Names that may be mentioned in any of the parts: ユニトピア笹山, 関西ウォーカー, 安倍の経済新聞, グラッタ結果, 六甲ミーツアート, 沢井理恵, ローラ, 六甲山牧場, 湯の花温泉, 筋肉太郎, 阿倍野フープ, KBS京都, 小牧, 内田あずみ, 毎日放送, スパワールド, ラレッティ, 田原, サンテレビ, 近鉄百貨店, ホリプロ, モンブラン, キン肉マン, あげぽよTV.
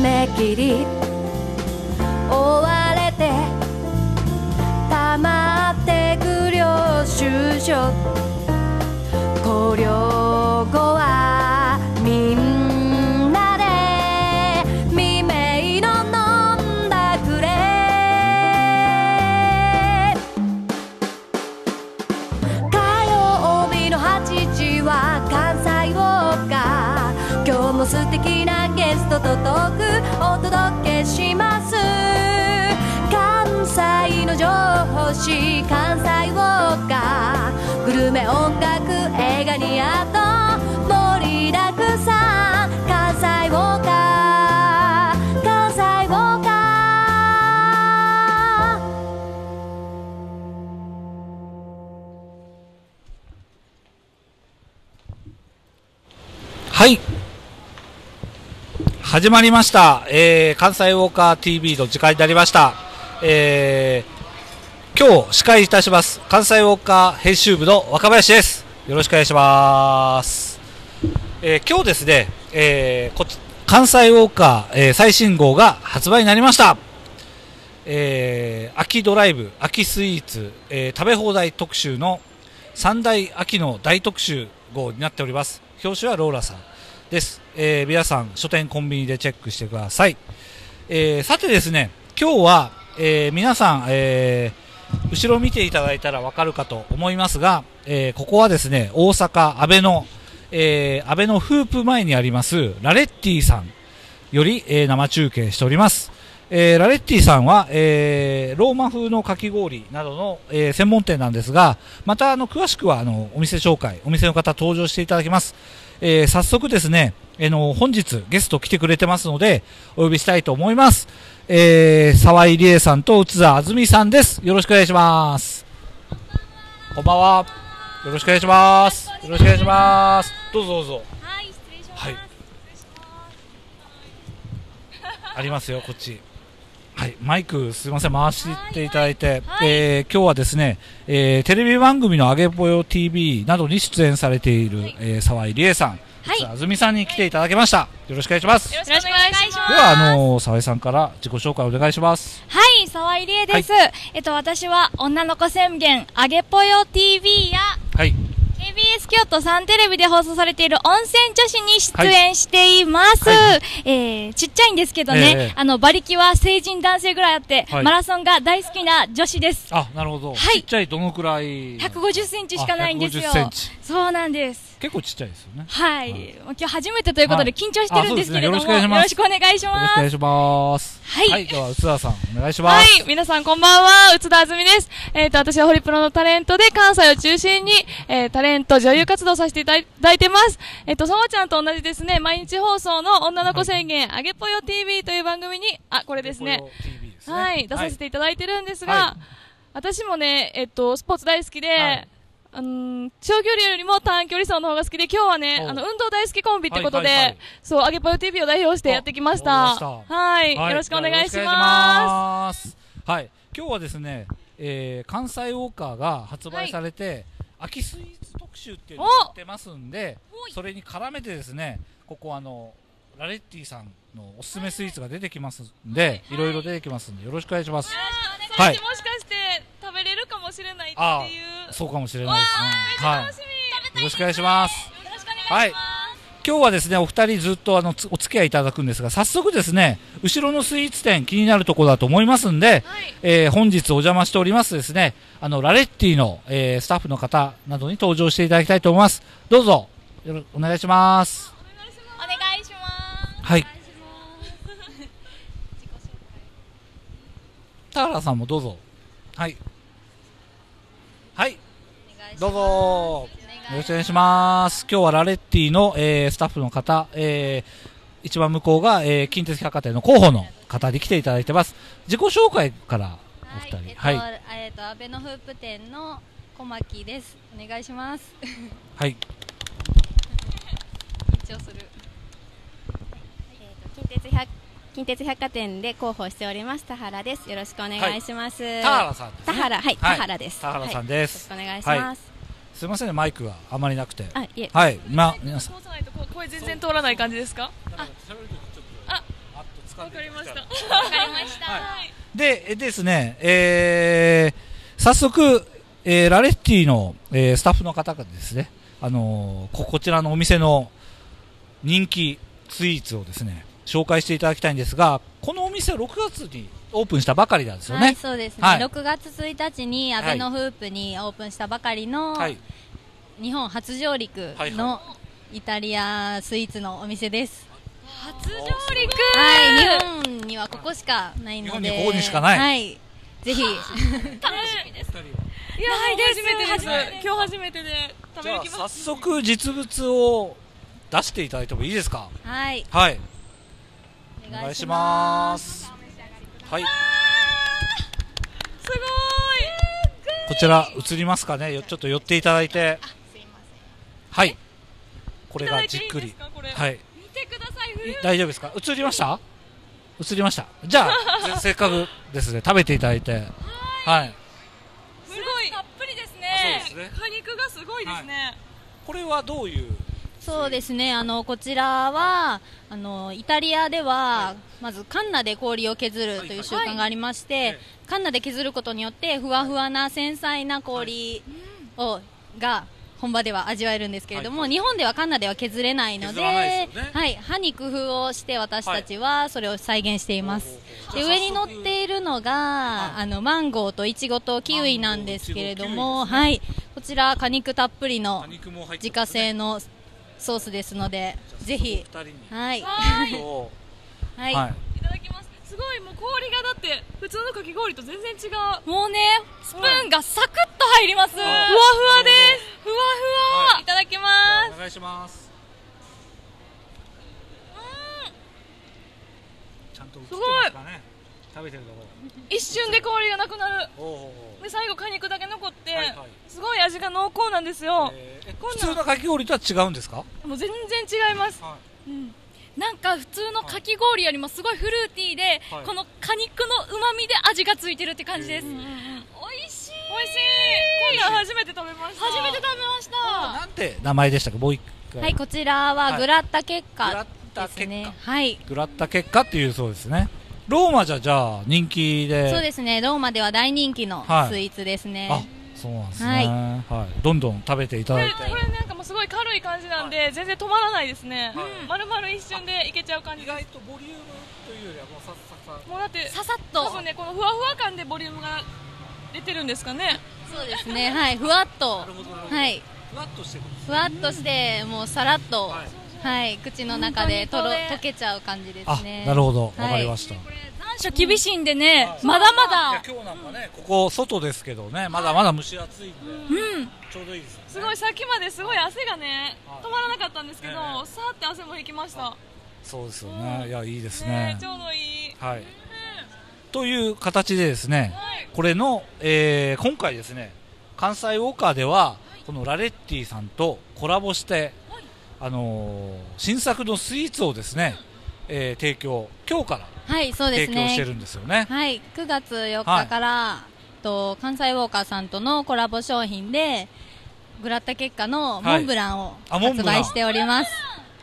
めきり追われて溜まってく領収書、校了後はみんなで未明の飲んだくれ。火曜日の8時は関西ウォーカー、今日も素敵なゲストとトークお届けします。関西の情報誌関西ウォーカー、グルメ音楽映画にあと盛りだくさん、関西ウォーカー関西ウォーカー。はい、始まりました、関西ウォーカー TV の時間になりました、今日司会いたします関西ウォーカー編集部の若林です。よろしくお願いします、今日ですね、関西ウォーカー、最新号が発売になりました、秋ドライブ、秋スイーツ、食べ放題特集の3大秋の大特集号になっております。表紙はローラさんです、皆さん書店コンビニでチェックしてください、さてですね、今日は、皆さん、後ろ見ていただいたら分かるかと思いますが、ここはですね、大阪阿部の、フープ前にありますラレッティさんより、生中継しております、ラレッティさんは、ローマ風のかき氷などの、専門店なんですが、また詳しくはお店紹介、お店の方登場していただきます。早速ですね、本日ゲスト来てくれてますのでお呼びしたいと思います。沢井理恵さんと内田あずみさんです。よろしくお願いします。こんばんは。よろしくお願いします。よろしくお願いします。どうぞどうぞ。はい、失礼します。はい、ありますよ、こっち。はい、マイクすみません、回していただいて、今日はですね、テレビ番組のあげぽよ TV などに出演されている、沢井理恵さん、あずみさんに来ていただきました。よろしくお願いします。よろしくお願いします。では沢井さんから自己紹介お願いします。はい、沢井理恵です、はい、私は女の子宣言あげぽよ TV や、はい、KBS 京都サンテレビで放送されている温泉女子に出演しています、はい、ちっちゃいんですけどね、馬力は成人男性ぐらいあって、はい、マラソンが大好きな女子です。あ、なるほど、はい、ちっちゃい、どのくらい？150センチしかないんですよ。そうなんです。結構ちっちゃいですよね。はい、はい、今日初めてということで緊張してるんですけれども、よろしくお願いします。よろしくお願いします。はい、はい、では内田さんお願いします。はい、皆さんこんばんは、内田あずみです。私はホリプロのタレントで関西を中心に、タレント女優活動させていただいてます。そもちゃんと同じですね、毎日放送の女の子宣言、はい、あげぽよ TV という番組に、あ、これですね、はい、出させていただいてるんですが、はい、私もね、スポーツ大好きで、はい、長距離よりも短距離走の方が好きで、今日はね、運動大好きコンビってことで、そう、あげぽよ TV を代表してやってきました。はい、よろしくお願いします。はい、今日はですね、関西ウォーカーが発売されて、秋スイーツ特集っていうのをやってますんで、それに絡めてですね、ここラレッティさんのおすすめスイーツが出てきますんで、いろいろ出てきますんで、よろしくお願いします。はい、もしかして食べれるかもしれないっていう。そうかもしれないですね。はい。よろしくお願いします。はい。今日はですね、お二人ずっとお付き合いいただくんですが、早速ですね、後ろのスイーツ店気になるところだと思いますんで、本日お邪魔しておりますですね、ラレッティのスタッフの方などに登場していただきたいと思います。どうぞお願いします。お願いします。はい。田原さんもどうぞ。はい。はい。どうぞ。よろしくお願いします。今日はラレッティの、スタッフの方、一番向こうが、近鉄百貨店の広報の方に来ていただいてます。自己紹介からお二人。はい。阿部のフープ店の小牧です。お願いします。はい。緊張する。近鉄百貨店で広報しております田原です。よろしくお願いします。はい、田原さんです、ね。田原、はい、田原です。田原さんです。はい、よろしくお願いします。はい、すみません、ね、マイクがあまりなくて。あ、いえ。はい。まあ皆さん。通さないと声全然通らない感じですか？あ、あ、わかりました。わかりました。はい、でですね、早速、ラレッティの、スタッフの方がですね、こちらのお店の人気スイーツをですね紹介していただきたいんですが、このお店は6月にオープンしたばかりなんですよね。はい、そうですね。はい、6月1日に阿部のフープにオープンしたばかりの、はい、日本初上陸のイタリアスイーツのお店です。初上陸。はい、日本にはここしかないので。日本にここにしかない。はい、ぜひ。楽しみです。いや、初めてです。今日初めてで食べに来ました。早速実物を出していただいてもいいですか。はい。はい。お願いします。はい。すごい。こちら映りますかね。ちょっと寄っていただいて。はい。これがじっくり。はい。見てください。大丈夫ですか。映りました。映りました。じゃあせっかくですね食べていただいて。はい。すごいたっぷりですね。果肉がすごいですね。これはどういう。そうですね、こちらはイタリアではまずカンナで氷を削るという習慣がありまして、カンナで削ることによってふわふわな繊細な氷をが本場では味わえるんですけれども、日本ではカンナでは削れないので、歯に工夫をして私たちはそれを再現しています。で、上に乗っているのがマンゴーとイチゴとキウイなんですけれども、こちら果肉たっぷりの自家製のソースですので、ぜひ。はい。はい。いただきます。すごい、もう氷がだって普通のかき氷と全然違う。もうね、スプーンがサクッと入ります。ふわふわです。ふわふわ。いただきます。お願いします。ちゃんと映ってますかね。食べてるところ。一瞬で氷がなくなる。で、最後果肉だけ残って、すごい味が濃厚なんですよ。普通のかき氷とは違うんですか？もう全然違います。なんか普通のかき氷よりもすごいフルーティーで、この果肉の旨味で味がついてるって感じです。美味しい。美味しい。今度は初めて食べました。初めて食べました。なんて名前でしたか？もう一回。はい、こちらはグラッタ結果ですね。はい。グラッタ結果っていうそうですね。ローマじゃあ人気で。そうですね。ローマでは大人気のスイーツですね。そうなんですね。はい。どんどん食べていただいて。これなんかもうすごい軽い感じなんで、全然止まらないですね。まるまる一瞬でいけちゃう感じ。意外とボリュームというよりはもうもうだってささっと。多分ね、このふわふわ感でボリュームが出てるんですかね。そうですね。はい。ふわっと。はい。ふわっとしてる。ふわっとしてもうさらっと。はい、口の中で溶けちゃう感じですね。なるほど、わかりました。残暑厳しいんでね、まだまだ。今日なんかね、ここ外ですけどね、まだまだ蒸し暑いんで。ちょうどいいですね。すごい、さっきまですごい汗がね、止まらなかったんですけど、さーって汗も引きました。そうですよね、いや、いいですね。ちょうどいい。はい。という形でですね、これの、今回ですね、関西ウォーカーでは、このラレッティさんとコラボして。新作のスイーツをですね、提供今日から提供してるんですよね。はい、9月4日から、関西ウォーカーさんとのコラボ商品でグラッタ結果のモンブランを発売しております。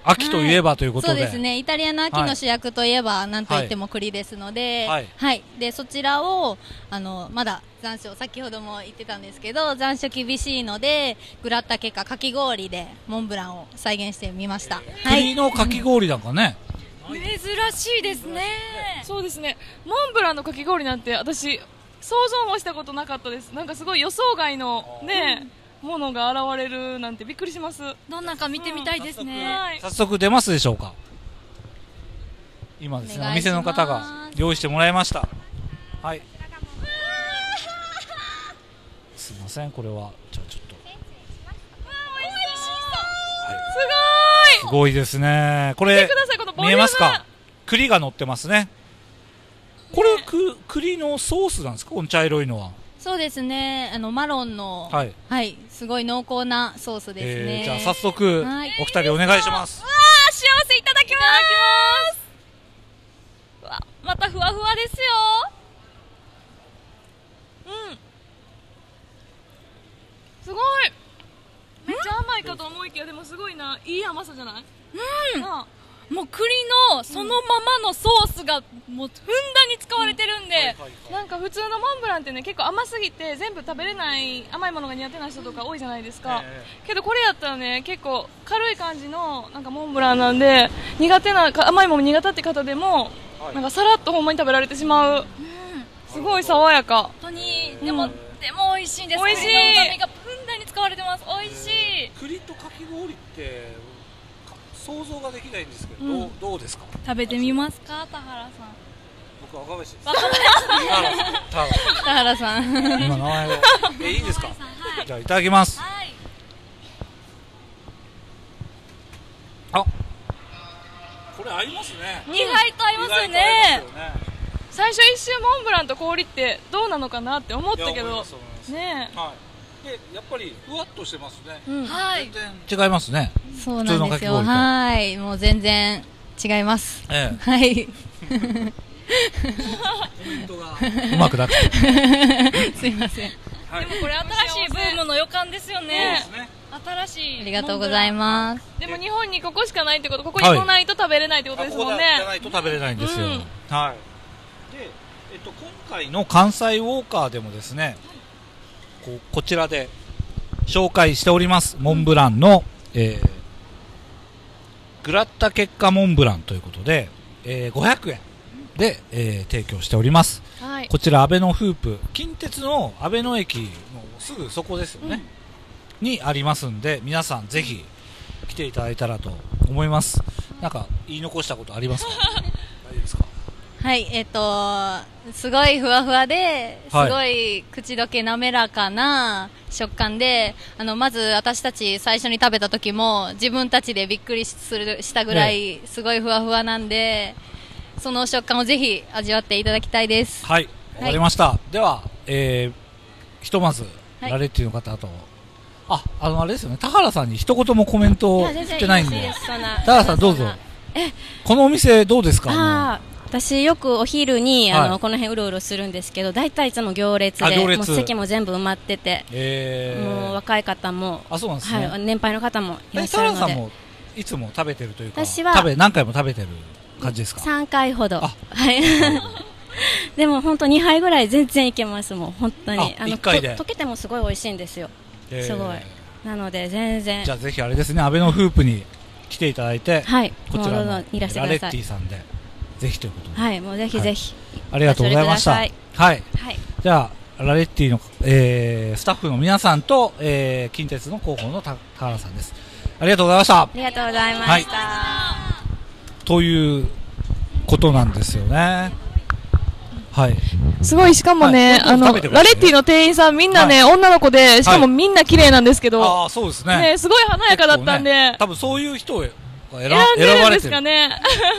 秋といえばということで、そうですね。イタリアの秋の主役といえば何といっても栗ですので、はい、でそちらをまだ残暑、先ほども言ってたんですけど、残暑厳しいのでグラッタ結果かき氷でモンブランを再現してみました。栗のかき氷なんかね、珍しいですね。そうですね。モンブランのかき氷なんて私想像もしたことなかったです。なんかすごい予想外のね。ものが現れるなんてびっくりします。どんなか見てみたいですね。早速出ますでしょうか。今ですね、お店の方が用意してもらいました。はい。すみません、これはじゃあちょっと。すごい。すごいですね。これ見えますか。栗が乗ってますね。これ栗のソースなんですか、この茶色いのは。そうですね。マロンのはい、すごい濃厚なソースですね。じゃあ早速お二人お願いします。わあ、幸せいただきます。わ、またふわふわですよ。うん。すごい。めっちゃ甘いかと思いきやでもすごいな、いい甘さじゃない？うん。もう栗のそのままのソースがもうふんだんに使われてるんで、なんか普通のモンブランってね、結構甘すぎて全部食べれない、甘いものが苦手な人とか多いじゃないですか、けどこれやったらね、結構軽い感じのなんかモンブランなんで、苦手な甘いもの苦手って方でもなんかさらっとほんまに食べられてしまう、すごい爽やか、本当にでも美味しいんです。美味しい。の旨味がふんだんに使われてます。美味しい。栗とかき氷って想像ができないんですけど、どうですか。食べてみますか、田原さん。僕若林です。田原さん。今名前を。いいですか。じゃあいただきます。あ、これ合いますね。意外と合いますね。最初一瞬モンブランと氷ってどうなのかなって思ったけどね、やっぱりふわっとしてますね。全然違いますね。そうなんですよ。はい、もう全然違います。はい、うまくなくてすいません。でもこれ新しいブームの予感ですよね。新しい。ありがとうございます。でも日本にここしかないってこと、ここに来ないと食べれないってことですもんね。ここじゃないと食べれないんですよ。はい。で、今回の関西ウォーカーでもですね、こちらで紹介しておりますモンブランの、グラッタ結果モンブランということで、500円で、提供しております、はい、こちら阿倍野フープ、近鉄の阿倍野駅のすぐそこですよね、にありますんで、皆さんぜひ来ていただいたらと思います。なんか言い残したことありますか？大丈夫ですか？はい、すごいふわふわで、すごい口どけ滑らかな食感で、まず私たち最初に食べた時も自分たちでびっくりしたぐらいすごいふわふわなんで、その食感をぜひ味わっていただきたいです。はい、わかりました、はい、では、ひとまずラレッティの方と、あれですよね、田原さんに一言もコメントをしてないんで、田原さんどうぞ。このお店どうですか？私よくお昼にこの辺うろうろするんですけど、大体いつも行列で、席も全部埋まってて、もう若い方も年配の方もいらっしゃるので、田原さんもいつも食べてるというか、私は何回も食べてる感じですか？3回ほど。でも本当2杯ぐらい全然いけます。もう本当に溶けてもすごい美味しいんですよ。すごい。なので全然。じゃあぜひあれですね、阿倍野フープに来ていただいて、こちらのラレッティさんで。ぜひということで、はい、もうぜひぜひ、ありがとうございました。はい、はい、じゃあラレッティの、スタッフの皆さんと、近鉄の広報の田原さんです。ありがとうございました。ありがとうございました。はい、ということなんですよね。はい。すごい、しかもね、ラレッティの店員さんみんなね、女の子で、しかもみんな綺麗なんですけど、そうですね。ね、すごい華やかだったんで、多分そういう人を選ばれてる。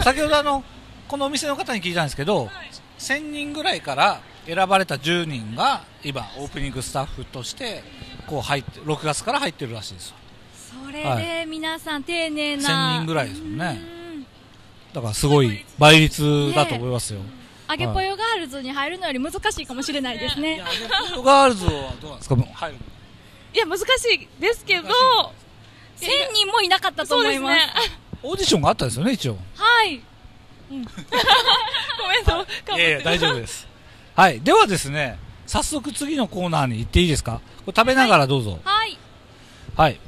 先ほどこのお店の方に聞いたんですけど、1000人ぐらいから選ばれた10人が今オープニングスタッフとしてこう入って、6月から入ってるらしいです。それで皆さん丁寧な1000人ぐらいですもんね。だからすごい倍率だと思いますよ。あげぽよガールズに入るのより難しいかもしれないですね。あげぽよガールズはどうなんですか？入るのいや難しいですけど、1000人もいなかったと思います。オーディションがあったんですよね、一応。はい、ごめんなさい。大丈夫です。はい、ではですね、早速次のコーナーに行っていいですか？これ食べながらどうぞ。はい。はい。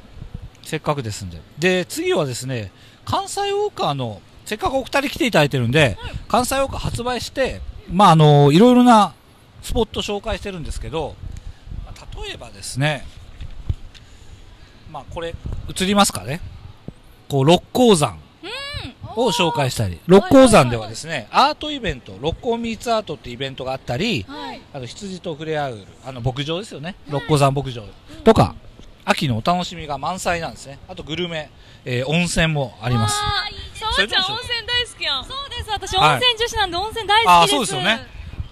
せっかくですんで。で、次はですね、関西ウォーカーの、せっかくお二人来ていただいてるんで、関西ウォーカー発売して、まあいろいろなスポット紹介してるんですけど、例えばですね、まあこれ映りますかね。こう六甲山を紹介したり、六甲山ではですね、アートイベント、六甲ミーツアートってイベントがあったり、羊と触れ合う牧場ですよね、六甲山牧場とか、秋のお楽しみが満載なんですね。あとグルメ、温泉もあります。そうちゃん温泉大好きやん。そうです、私温泉女子なんで温泉大好きです。そうですよね。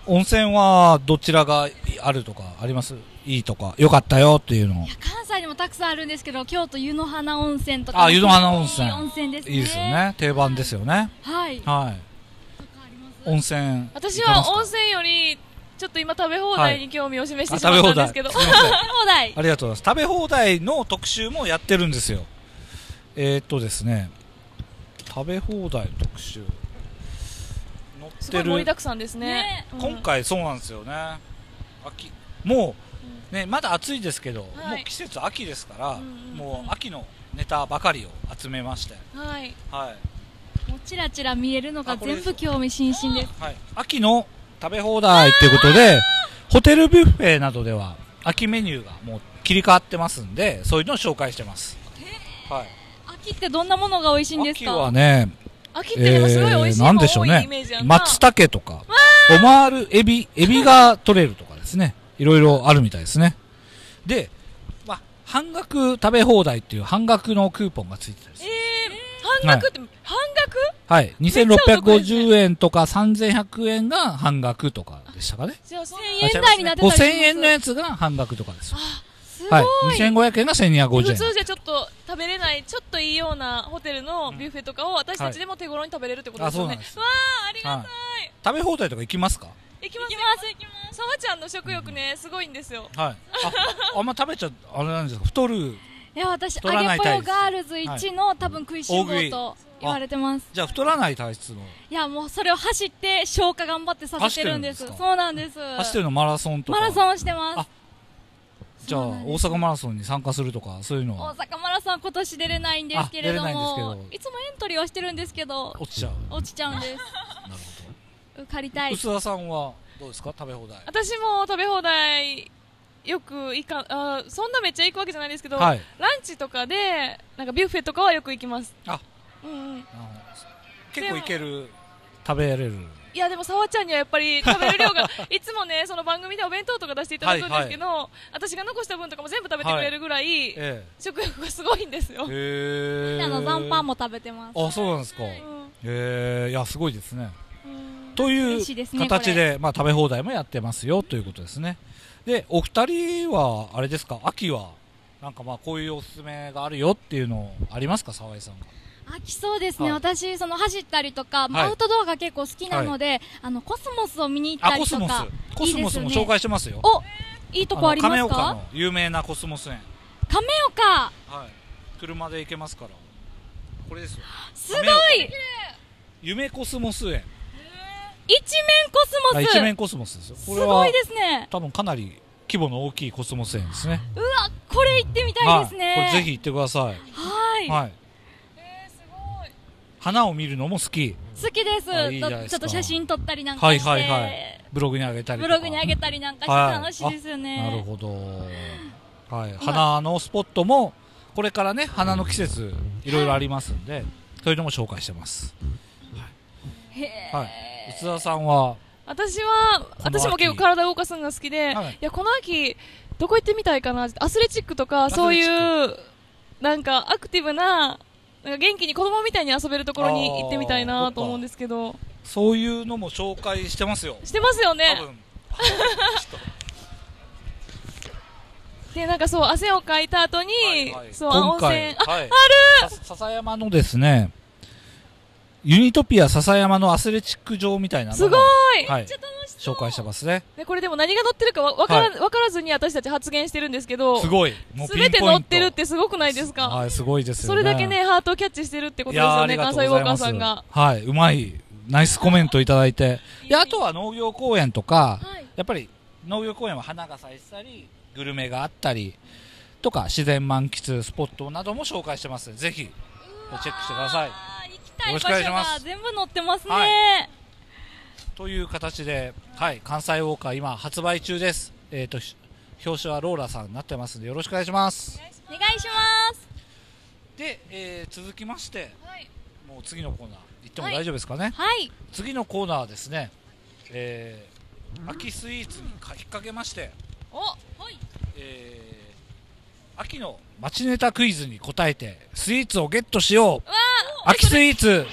温泉はどちらがあるとかあります？いいとか良かったよっていうの。関西にもたくさんあるんですけど、京都湯の花温泉とか。湯の花温泉。いいですよね。定番ですよね。はい。温泉。私は温泉よりちょっと今食べ放題に興味を示してしまったんですけど。食べ放題。ありがとうございます。食べ放題の特集もやってるんですよ。ですね。食べ放題の特集載ってる。盛りだくさんですね。今回そうなんですよね。秋もうね、まだ暑いですけど、もう季節秋ですから、もう秋のネタばかりを集めまして、はいはい、もうちらちら見えるのが全部興味津々です。はい、秋の食べ放題ということで、ホテルビュッフェなどでは秋メニューがもう切り替わってますんで、そういうのを紹介してます。はい、秋ってどんなものが美味しいんですか？秋はね、秋ってでもすごい美味しいもの多いイメージやな。松茸とかオマールエビ、エビが取れるとかですね、いろいろあるみたいですね。で、まあ、半額食べ放題っていう半額のクーポンがついてたりする。半額って、はい、半額？はい、2650円とか3100円が半額とかでしたかね。じゃあ1000円台になってたりします。5000円のやつが半額とかです。はい、2500円が1250円。普通じゃちょっと食べれない、ちょっといいようなホテルのビュッフェとかを私たちでも手頃に食べれるってことですよね。わあ、ありがたい。食べ放題とか行きますか？行きます、行きます。さわちゃんの食欲ね、すごいんですよ。はい。あんま食べちゃあれなんですか？太る。いや、私揚げぽよガールズ一の多分食いしん坊と言われてます。じゃあ太らない体質の。いや、もうそれを走って消化頑張ってさせてるんです。そうなんです。走ってるのマラソンとか。マラソンしてます。じゃあ大阪マラソンに参加するとか、そういうのは。大阪マラソンは今年出れないんですけれども、いつもエントリーはしてるんですけど落ちちゃう、落ちちゃうんです。なるほど。受かりたい。薄田さんはどうですか、食べ放題？私も食べ放題よく行か、あ、そんなめっちゃ行くわけじゃないですけど、ランチとかでなんかビュッフェとかはよく行きます。あ、結構行ける、食べられる。いや、でもさわちゃんにはやっぱり食べる量がいつもね、その番組でお弁当とか出していただくんですけど、はい、はい、私が残した分とかも全部食べてくれるぐらい、食欲がすごいんですよ。みんなの残飯も食べてます。あ、そうなんですか。いや、すごいですね。という形で、まあ、食べ放題もやってますよということですね。で、お二人はあれですか、秋はなんかまあこういうおすすめがあるよっていうのありますか、沢井さんが。秋、そうですね、はい、私、その走ったりとか、はい、アウトドアが結構好きなので、はい、コスモスを見に行ったりとか。コスモスも紹介してますよ。お、いいとこありますか？亀岡の有名なコスモス園。亀岡、はい、車で行けますから、これですよ。すごい、夢コスモス園。一面コスモス、一面コスモスですよ。これはすごいですね。多分かなり規模の大きいコスモス園ですね。うわ、これ行ってみたいですね。これぜひ行ってください。はい。はい、花を見るのも好き。好きです。ちょっと写真撮ったりなんかして、ブログに上げたり、ブログに上げたりなんかして楽しいですよね。なるほど。はい、花のスポットもこれからね、花の季節いろいろありますんで、そういうのも紹介してます。はい。宇津田さんは？私も結構体を動かすのが好きで、いや、この秋どこ行ってみたいかな。アスレチックとかそういうなんかアクティブな。なんか元気に子供みたいに遊べるところに行ってみたいなと思うんですけど、そういうのも紹介してますよ。してますよね。で、なんかそう、汗をかいた後に、そう、温泉、ある笹山のですね、ユニトピア笹山のアスレチック場みたいなのを、すごい、めっちゃ楽しそう、紹介してますね。これでも何が載ってるかわからずに私たち発言してるんですけど、すごい、すべて載ってるってすごくないですか？はい、すごいですよね。それだけね、ハートをキャッチしてるってことですよね、関西ウォーカーさんが。はい、うまい、ナイスコメントいただいて、で、あとは農業公園とか、やっぱり農業公園は花が咲いてたり、グルメがあったりとか、自然満喫スポットなども紹介してますので、ぜひチェックしてください。よろしくお願いします。全部載ってますね。はい、という形で、はい、関西ウォーカー今発売中です。表紙はローラさんになってますので、よろしくお願いします。お願いします。で、続きまして、はい、もう次のコーナー行っても大丈夫ですかね。はい。次のコーナーはですね、秋スイーツに引っ掛けまして、秋の街ネタクイズに答えてスイーツをゲットしよう。秋スイーツ、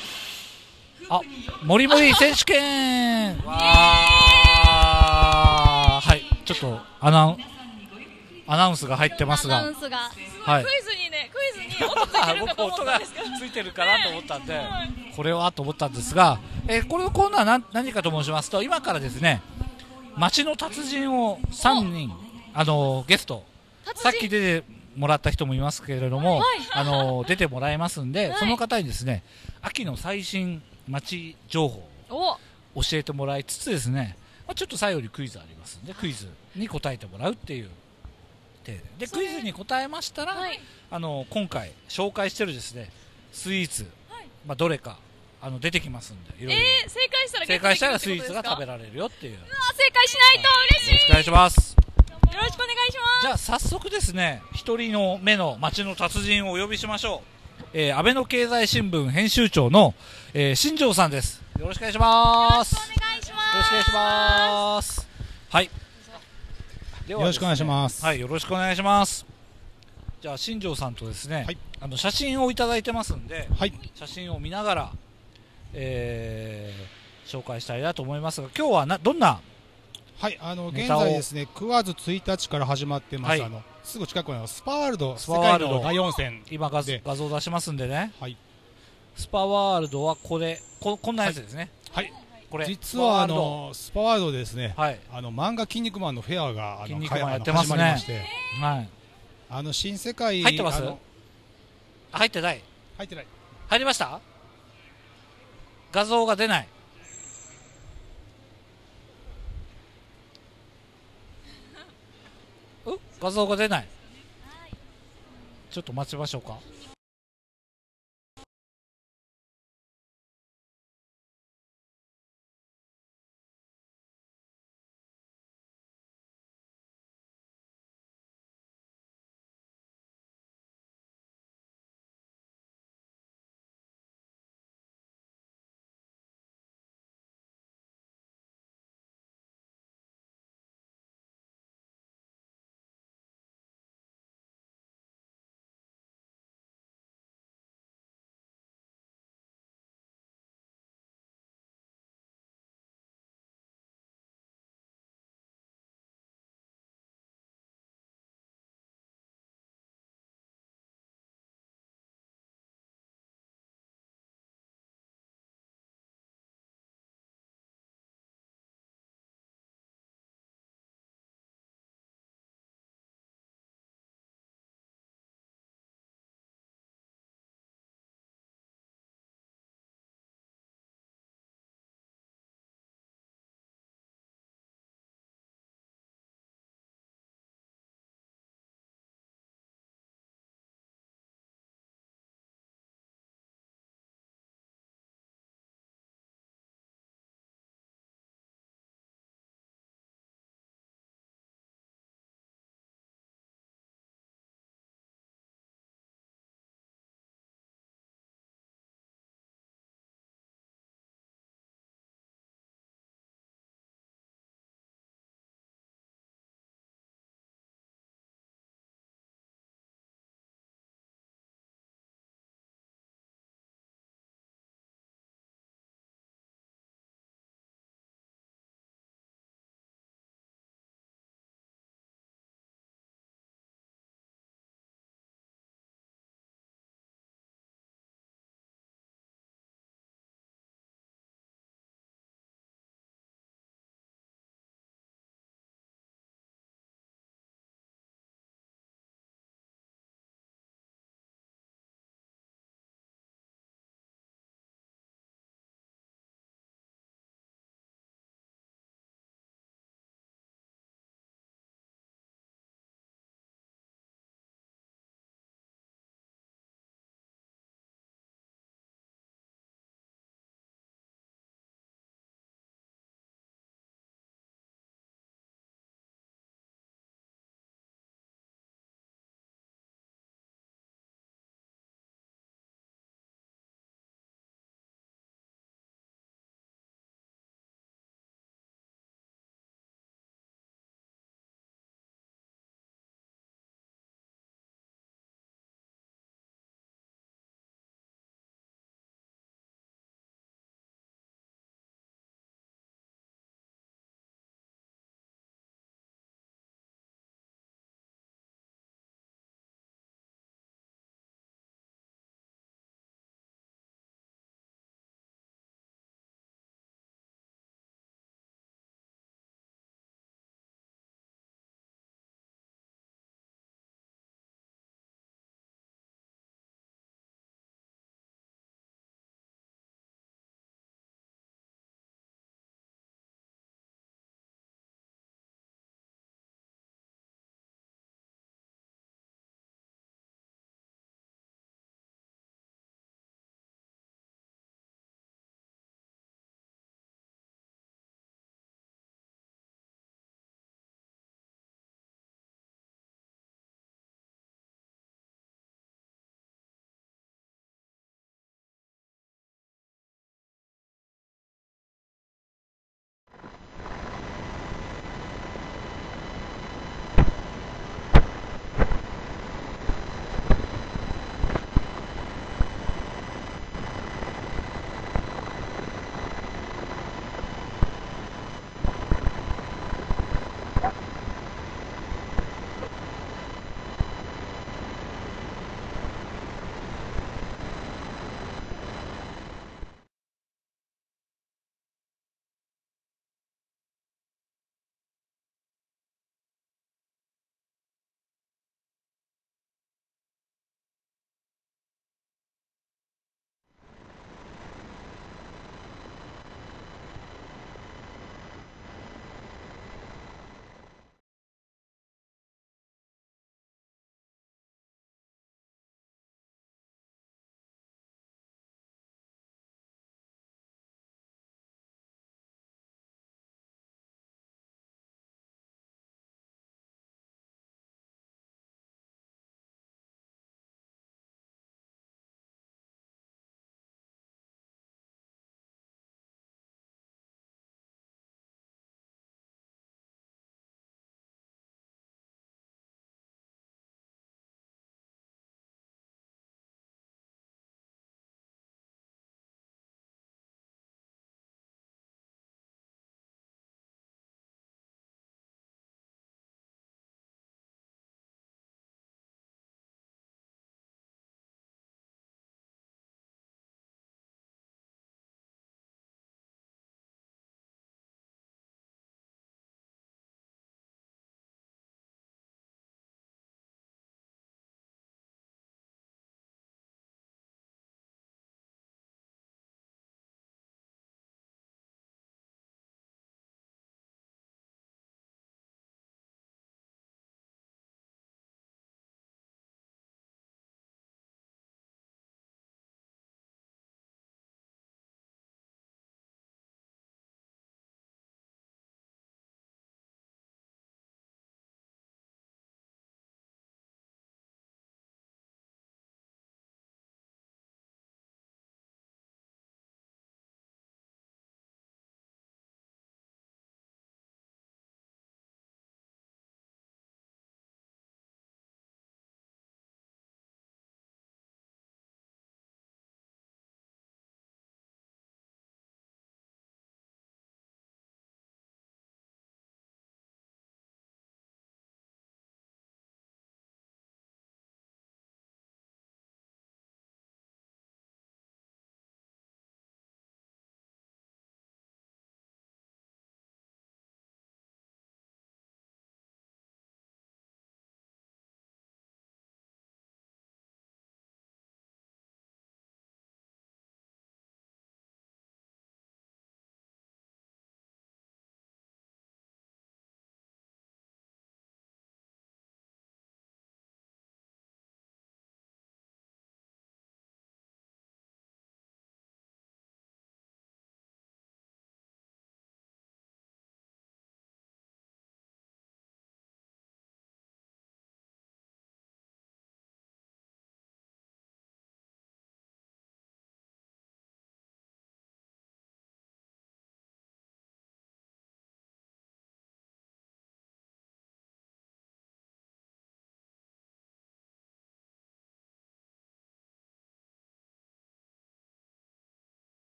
あ、もりもり選手権。はい、ちょっとアナウンスが入ってますが、はい、クイズに音がついてるかなと思ったんで、これはと思ったんですが、これのコーナー何かと申しますと、今からですね、街の達人を3人ゲスト、さっき出てもらった人もいますけれども、出てもらえますんで、その方にですね、秋の最新街情報を教えてもらいつつですね、ちょっと最後にクイズありますんで、クイズに答えてもらうっていう程度で、クイズに答えましたら、今回紹介してるですねスイーツ、どれか出てきますんで、いろいろ正解したらスイーツが食べられるよっていう。正解しないと嬉しい。お願いします。よろしくお願いします。じゃあ早速ですね、一人の目の街の達人をお呼びしましょう。安倍の経済新聞編集長の、新庄さんです。よろしくお願いします。よろしくお願いします。はい。よろしくお願いします。はい、よろしくお願いします。じゃあ新庄さんとですね、はい、写真をいただいてますんで、はい、写真を見ながら、紹介したいなと思いますが、今日はどんな。はい、現在ですね、9月1日から始まってます、すぐ近くのスパワールド、世界の大温泉、今画像出しますんでね、スパワールドはこれ、こんなやつですね、実はスパワールドですね、漫画「キン肉マン」のフェアが始まりまして、新世界、入ってます？入ってない、入りました？画像が出ない。画像が出ない。ちょっと待ちましょうか。